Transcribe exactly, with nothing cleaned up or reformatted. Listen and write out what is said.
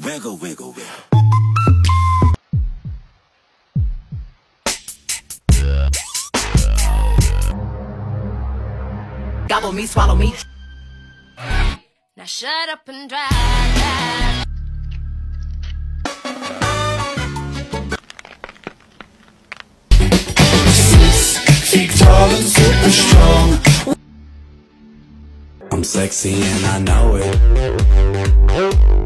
Wiggle, wiggle, wiggle. Gobble me, swallow me. Now shut up and drive, drive. Six feet tall and super strong. I'm sexy and I know it.